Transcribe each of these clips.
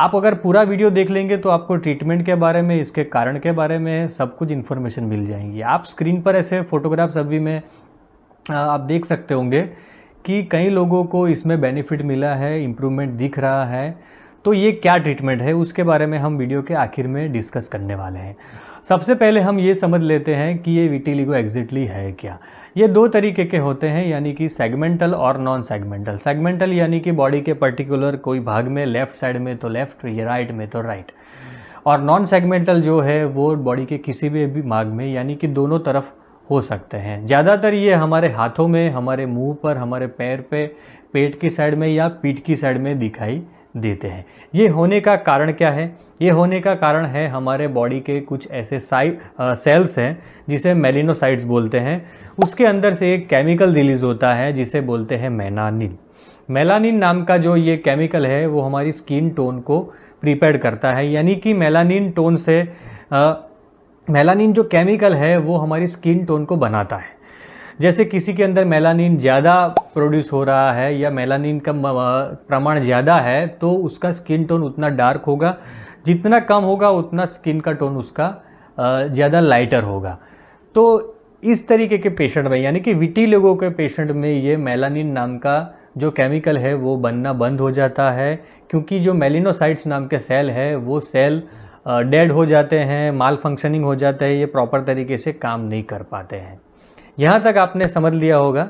आप अगर पूरा वीडियो देख लेंगे तो आपको ट्रीटमेंट के बारे में, इसके कारण के बारे में सब कुछ इन्फॉर्मेशन मिल जाएगी। आप स्क्रीन पर ऐसे फोटोग्राफ्स अभी में आप देख सकते होंगे कि कई लोगों को इसमें बेनिफिट मिला है, इम्प्रूवमेंट दिख रहा है। तो ये क्या ट्रीटमेंट है उसके बारे में हम वीडियो के आखिर में डिस्कस करने वाले हैं। सबसे पहले हम ये समझ लेते हैं कि ये विटिलिगो एग्जैक्टली है क्या। ये दो तरीके के होते हैं, यानी कि सेगमेंटल और नॉन सेगमेंटल। सेगमेंटल यानी कि बॉडी के पर्टिकुलर कोई भाग में, लेफ्ट साइड में तो लेफ्ट, राइट में तो राइट। और नॉन सेगमेंटल जो है वो बॉडी के किसी भी भाग में, यानी कि दोनों तरफ हो सकते हैं। ज़्यादातर ये हमारे हाथों में, हमारे मुंह पर, हमारे पैर पे, पेट की साइड में या पीठ की साइड में दिखाई देते हैं। ये होने का कारण क्या है? ये होने का कारण है हमारे बॉडी के कुछ ऐसे सेल्स हैं जिसे मेलानोसाइट्स बोलते हैं। उसके अंदर से एक केमिकल रिलीज होता है जिसे बोलते हैं मेलानिन। मेलानिन नाम का जो ये केमिकल है वो हमारी स्किन टोन को प्रिपेयर करता है, यानी कि मेलानिन टोन से मेलानिन जो केमिकल है वो हमारी स्किन टोन को बनाता है। जैसे किसी के अंदर मेलानिन ज़्यादा प्रोड्यूस हो रहा है या मेलानिन का प्रमाण ज़्यादा है तो उसका स्किन टोन उतना डार्क होगा, जितना कम होगा उतना स्किन का टोन उसका ज़्यादा लाइटर होगा। तो इस तरीके के पेशेंट में, यानी कि विटिलिगो के पेशेंट में, ये मेलानिन नाम का जो केमिकल है वो बनना बंद हो जाता है, क्योंकि जो मेलानोसाइट्स नाम के सेल है वो सेल डेड हो जाते हैं, माल फंक्शनिंग हो जाता है, ये प्रॉपर तरीके से काम नहीं कर पाते हैं। यहाँ तक आपने समझ लिया होगा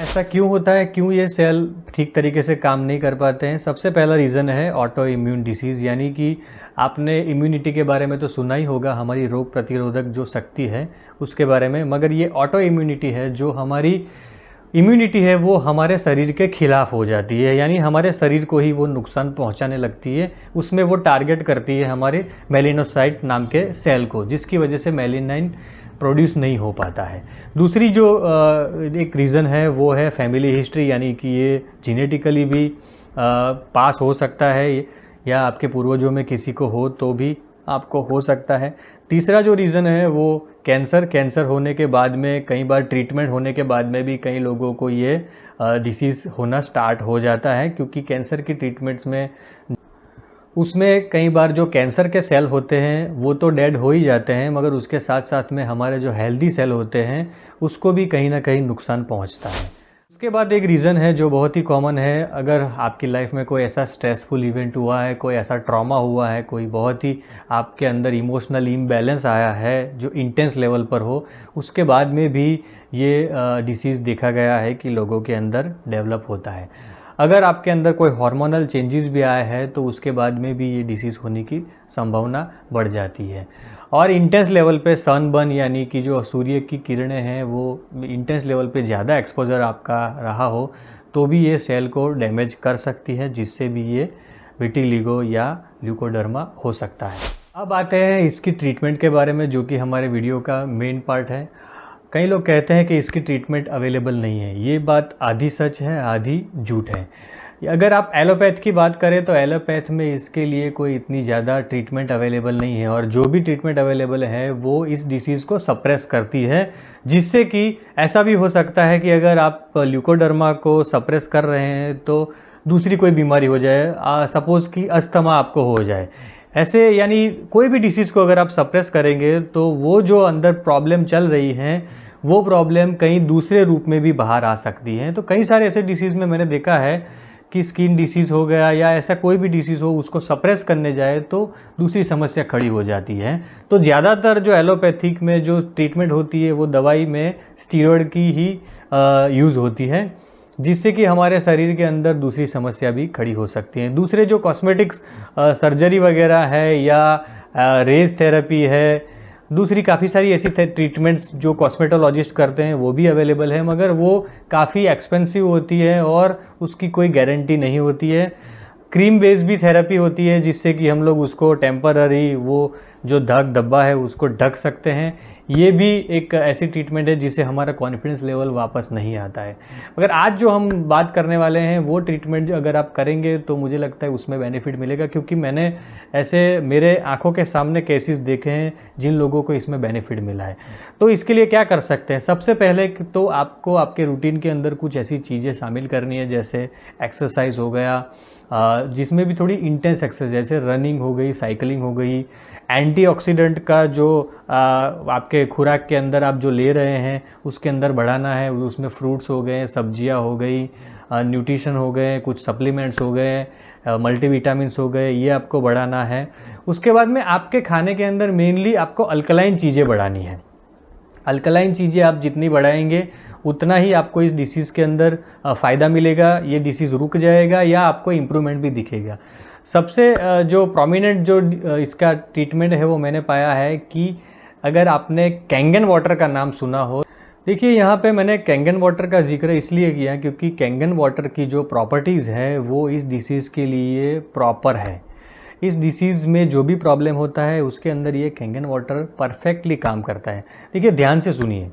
ऐसा क्यों होता है, क्यों ये सेल ठीक तरीके से काम नहीं कर पाते हैं। सबसे पहला रीज़न है ऑटो इम्यून डिसीज़, यानी कि आपने इम्यूनिटी के बारे में तो सुना ही होगा, हमारी रोग प्रतिरोधक जो शक्ति है उसके बारे में, मगर ये ऑटो इम्यूनिटी है। जो हमारी इम्यूनिटी है वो हमारे शरीर के खिलाफ हो जाती है, यानी हमारे शरीर को ही वो नुकसान पहुंचाने लगती है। उसमें वो टारगेट करती है हमारे मेलानोसाइट नाम के सेल को, जिसकी वजह से मेलानिन प्रोड्यूस नहीं हो पाता है। दूसरी जो एक रीज़न है वो है फैमिली हिस्ट्री, यानी कि ये जेनेटिकली भी पास हो सकता है या आपके पूर्वजों में किसी को हो तो भी आपको हो सकता है। तीसरा जो रीज़न है वो कैंसर होने के बाद में, कई बार ट्रीटमेंट होने के बाद में भी कई लोगों को ये डिसीज़ होना स्टार्ट हो जाता है, क्योंकि कैंसर की ट्रीटमेंट्स में उसमें कई बार जो कैंसर के सेल होते हैं वो तो डेड हो ही जाते हैं, मगर उसके साथ साथ में हमारे जो हेल्दी सेल होते हैं उसको भी कहीं ना कहीं नुकसान पहुंचता है। उसके बाद एक रीज़न है जो बहुत ही कॉमन है, अगर आपकी लाइफ में कोई ऐसा स्ट्रेसफुल इवेंट हुआ है, कोई ऐसा ट्रॉमा हुआ है, कोई बहुत ही आपके अंदर इमोशनल इम्बैलेंस आया है जो इंटेंस लेवल पर हो, उसके बाद में भी ये डिसीज़ देखा गया है कि लोगों के अंदर डेवलप होता है। अगर आपके अंदर कोई हार्मोनल चेंजेस भी आए हैं तो उसके बाद में भी ये डिसीज़ होने की संभावना बढ़ जाती है। और इंटेंस लेवल पे सनबर्न, यानी कि जो सूर्य की किरणें हैं वो इंटेंस लेवल पे ज़्यादा एक्सपोजर आपका रहा हो तो भी ये सेल को डैमेज कर सकती है, जिससे भी ये विटिलिगो या ल्यूकोडर्मा हो सकता है। अब आते हैं इसकी ट्रीटमेंट के बारे में, जो कि हमारे वीडियो का मेन पार्ट है। कई लोग कहते हैं कि इसकी ट्रीटमेंट अवेलेबल नहीं है, ये बात आधी सच है आधी झूठ है। अगर आप एलोपैथ की बात करें तो एलोपैथ में इसके लिए कोई इतनी ज़्यादा ट्रीटमेंट अवेलेबल नहीं है, और जो भी ट्रीटमेंट अवेलेबल है वो इस डिसीज़ को सप्रेस करती है, जिससे कि ऐसा भी हो सकता है कि अगर आप ल्यूकोडर्मा को सप्रेस कर रहे हैं तो दूसरी कोई बीमारी हो जाए, सपोज़ कि अस्थमा आपको हो जाए। ऐसे यानी कोई भी डिसीज़ को अगर आप सप्रेस करेंगे तो वो जो अंदर प्रॉब्लम चल रही है वो प्रॉब्लम कहीं दूसरे रूप में भी बाहर आ सकती है। तो कई सारे ऐसे डिसीज़ में मैंने देखा है कि स्किन डिसीज़ हो गया या ऐसा कोई भी डिसीज़ हो, उसको सप्रेस करने जाए तो दूसरी समस्या खड़ी हो जाती है। तो ज़्यादातर जो एलोपैथिक में जो ट्रीटमेंट होती है वो दवाई में स्टीरॉयड की ही यूज़ होती है, जिससे कि हमारे शरीर के अंदर दूसरी समस्या भी खड़ी हो सकती है। दूसरे जो कॉस्मेटिक्स सर्जरी वगैरह है या रेज थेरेपी है, दूसरी काफ़ी सारी ऐसी ट्रीटमेंट्स जो कॉस्मेटोलॉजिस्ट करते हैं वो भी अवेलेबल है, मगर वो काफ़ी एक्सपेंसिव होती है और उसकी कोई गारंटी नहीं होती है। क्रीम बेस्ड भी थेरेपी होती है, जिससे कि हम लोग उसको टेम्पररी वो जो दाग धब्बा है उसको ढक सकते हैं। ये भी एक ऐसी ट्रीटमेंट है जिसे हमारा कॉन्फिडेंस लेवल वापस नहीं आता है। मगर आज जो हम बात करने वाले हैं वो ट्रीटमेंट अगर आप करेंगे तो मुझे लगता है उसमें बेनिफिट मिलेगा, क्योंकि मैंने ऐसे मेरे आंखों के सामने केसेस देखे हैं जिन लोगों को इसमें बेनिफिट मिला है। तो इसके लिए क्या कर सकते हैं? सबसे पहले तो आपको आपके रूटीन के अंदर कुछ ऐसी चीज़ें शामिल करनी है, जैसे एक्सरसाइज हो गया, जिसमें भी थोड़ी इंटेंस एक्सरसाइज जैसे रनिंग हो गई, साइकिलिंग हो गई। एंटीऑक्सीडेंट का जो आपके खुराक के अंदर आप जो ले रहे हैं उसके अंदर बढ़ाना है, उसमें फ्रूट्स हो गए, सब्जियां हो गई, न्यूट्रिशन हो गए, कुछ सप्लीमेंट्स हो गए, मल्टीविटामिन्स हो गए, ये आपको बढ़ाना है। उसके बाद में आपके खाने के अंदर मेनली आपको अल्कलाइन चीज़ें बढ़ानी है। अल्कलाइन चीज़ें आप जितनी बढ़ाएंगे उतना ही आपको इस डिसीज़ के अंदर फ़ायदा मिलेगा, ये डिसीज़ रुक जाएगा या आपको इम्प्रूवमेंट भी दिखेगा। सबसे जो प्रोमिनेंट जो इसका ट्रीटमेंट है वो मैंने पाया है कि अगर आपने कैंगन वाटर का नाम सुना हो। देखिए यहाँ पे मैंने कैंगन वाटर का जिक्र इसलिए किया क्योंकि कैंगन वाटर की जो प्रॉपर्टीज़ है वो इस डिसीज़ के लिए प्रॉपर है। इस डिसीज़ में जो भी प्रॉब्लम होता है उसके अंदर ये कैंगन वाटर परफेक्टली काम करता है। देखिए ध्यान से सुनिए,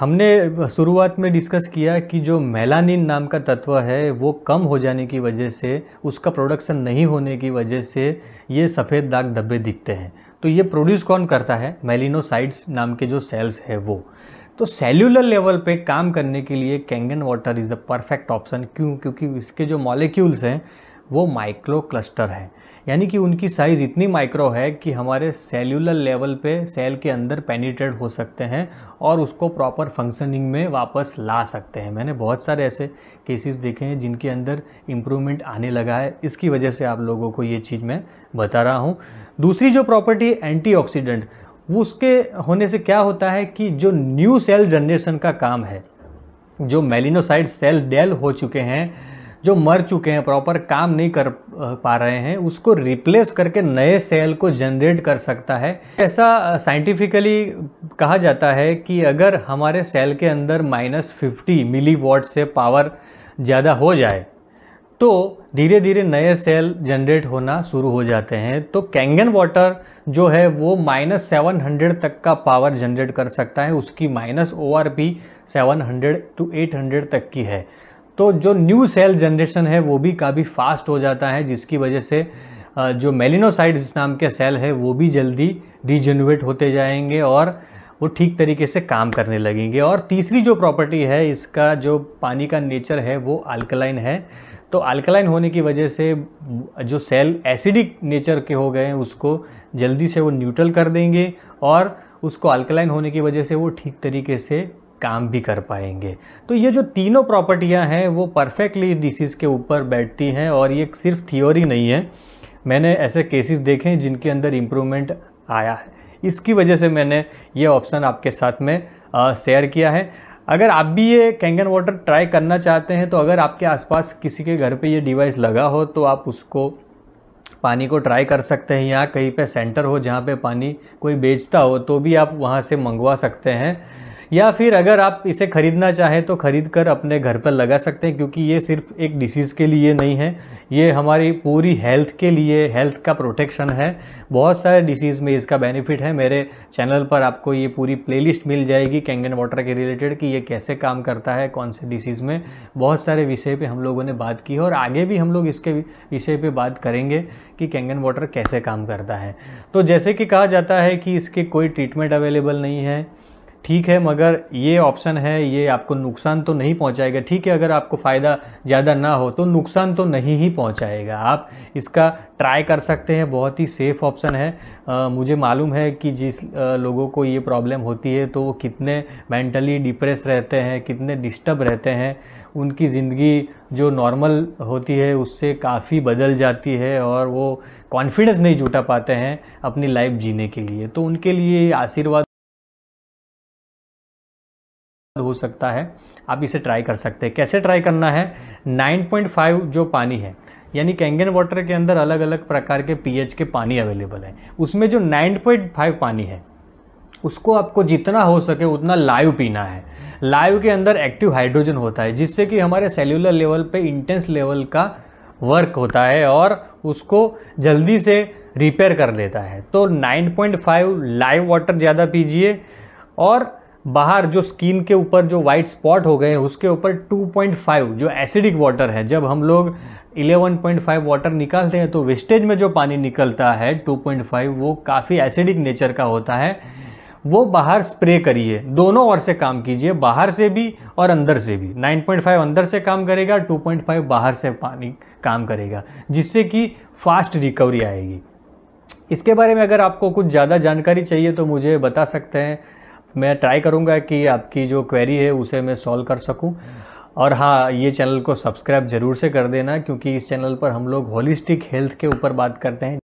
हमने शुरुआत में डिस्कस किया कि जो मेलानिन नाम का तत्व है वो कम हो जाने की वजह से, उसका प्रोडक्शन नहीं होने की वजह से ये सफ़ेद दाग धब्बे दिखते हैं। तो ये प्रोड्यूस कौन करता है? मेलिनोसाइट्स नाम के जो सेल्स है वो। तो सेल्यूलर लेवल पे काम करने के लिए Kangen water is the perfect option. क्यों? क्योंकि इसके जो मॉलिक्यूल्स हैं वो माइक्रो क्लस्टर है, यानी कि उनकी साइज़ इतनी माइक्रो है कि हमारे सेल्यूलर लेवल पे सेल के अंदर पेनिट्रेट हो सकते हैं और उसको प्रॉपर फंक्शनिंग में वापस ला सकते हैं। मैंने बहुत सारे ऐसे केसेस देखे हैं जिनके अंदर इम्प्रूवमेंट आने लगा है, इसकी वजह से आप लोगों को ये चीज़ मैं बता रहा हूँ। दूसरी जो प्रॉपर्टी एंटीऑक्सीडेंट, उसके होने से क्या होता है कि जो न्यू सेल जनरेशन का काम है, जो मेलिनोसाइट सेल डेल हो चुके हैं, जो मर चुके हैं, प्रॉपर काम नहीं कर पा रहे हैं, उसको रिप्लेस करके नए सेल को जनरेट कर सकता है। ऐसा साइंटिफिकली कहा जाता है कि अगर हमारे सेल के अंदर -50 मिलीवॉट से पावर ज़्यादा हो जाए तो धीरे धीरे नए सेल जनरेट होना शुरू हो जाते हैं। तो कैंगन वाटर जो है वो -700 तक का पावर जनरेट कर सकता है, उसकी माइनस ORP 700 to 800 तक की है। तो जो न्यू सेल जनरेशन है वो भी काफ़ी फास्ट हो जाता है, जिसकी वजह से जो मेलिनोसाइट्स नाम के सेल है वो भी जल्दी रीजनरेट होते जाएंगे और वो ठीक तरीके से काम करने लगेंगे। और तीसरी जो प्रॉपर्टी है इसका, जो पानी का नेचर है वो अल्कलाइन है। तो अल्कलाइन होने की वजह से जो सेल एसिडिक नेचर के हो गए हैं उसको जल्दी से वो न्यूट्रल कर देंगे और उसको अल्कलाइन होने की वजह से वो ठीक तरीके से काम भी कर पाएंगे। तो ये जो तीनों प्रॉपर्टियां हैं वो परफेक्टली डिसीज़ के ऊपर बैठती हैं और ये सिर्फ थियोरी नहीं है। मैंने ऐसे केसेस देखे हैं जिनके अंदर इम्प्रूवमेंट आया है, इसकी वजह से मैंने ये ऑप्शन आपके साथ में शेयर किया है। अगर आप भी ये कैंगन वाटर ट्राई करना चाहते हैं तो अगर आपके आसपास किसी के घर पे ये डिवाइस लगा हो तो आप उसको पानी को ट्राई कर सकते हैं, या कहीं पे सेंटर हो जहाँ पे पानी कोई बेचता हो तो भी आप वहाँ से मंगवा सकते हैं, या फिर अगर आप इसे ख़रीदना चाहें तो ख़रीद कर अपने घर पर लगा सकते हैं। क्योंकि ये सिर्फ एक डिसीज़ के लिए नहीं है, ये हमारी पूरी हेल्थ के लिए, हेल्थ का प्रोटेक्शन है। बहुत सारे डिसीज़ में इसका बेनिफिट है। मेरे चैनल पर आपको ये पूरी प्लेलिस्ट मिल जाएगी कैंगन वाटर के रिलेटेड कि ये कैसे काम करता है, कौन से डिसीज़ में। बहुत सारे विषय पर हम लोगों ने बात की है और आगे भी हम लोग इसके विषय पर बात करेंगे कि कैंगन वाटर कैसे काम करता है। तो जैसे कि कहा जाता है कि इसके कोई ट्रीटमेंट अवेलेबल नहीं है, ठीक है, मगर ये ऑप्शन है, ये आपको नुकसान तो नहीं पहुंचाएगा। ठीक है, अगर आपको फ़ायदा ज़्यादा ना हो तो नुकसान तो नहीं ही पहुंचाएगा। आप इसका ट्राई कर सकते हैं, बहुत ही सेफ़ ऑप्शन है। मुझे मालूम है कि जिस लोगों को ये प्रॉब्लम होती है तो वो कितने मेंटली डिप्रेस रहते हैं, कितने डिस्टर्ब रहते हैं, उनकी ज़िंदगी जो नॉर्मल होती है उससे काफ़ी बदल जाती है और वो कॉन्फिडेंस नहीं जुटा पाते हैं अपनी लाइफ जीने के लिए। तो उनके लिए आशीर्वाद हो सकता है, आप इसे ट्राई कर सकते हैं। कैसे ट्राई करना है? 9.5 जो पानी है, यानी कैंगन वाटर के अंदर अलग अलग प्रकार के पीएच के पानी अवेलेबल है, उसमें जो 9.5 पानी है उसको आपको जितना हो सके उतना लाइव पीना है। लाइव के अंदर एक्टिव हाइड्रोजन होता है, जिससे कि हमारे सेल्यूलर लेवल पे इंटेंस लेवल का वर्क होता है और उसको जल्दी से रिपेयर कर देता है। तो 9.5 लाइव वाटर ज़्यादा पीजिए, और बाहर जो स्किन के ऊपर जो वाइट स्पॉट हो गए उसके ऊपर 2.5 जो एसिडिक वाटर है। जब हम लोग 11.5 वाटर निकालते हैं तो वेस्टेज में जो पानी निकलता है 2.5 वो काफ़ी एसिडिक नेचर का होता है, वो बाहर स्प्रे करिए। दोनों ओर से काम कीजिए, बाहर से भी और अंदर से भी। 9.5 अंदर से काम करेगा, 2.5 बाहर से पानी काम करेगा, जिससे कि फास्ट रिकवरी आएगी। इसके बारे में अगर आपको कुछ ज़्यादा जानकारी चाहिए तो मुझे बता सकते हैं, मैं ट्राई करूँगा कि आपकी जो क्वेरी है उसे मैं सॉल्व कर सकूँ। और हाँ, ये चैनल को सब्सक्राइब ज़रूर से कर देना, क्योंकि इस चैनल पर हम लोग होलिस्टिक हेल्थ के ऊपर बात करते हैं,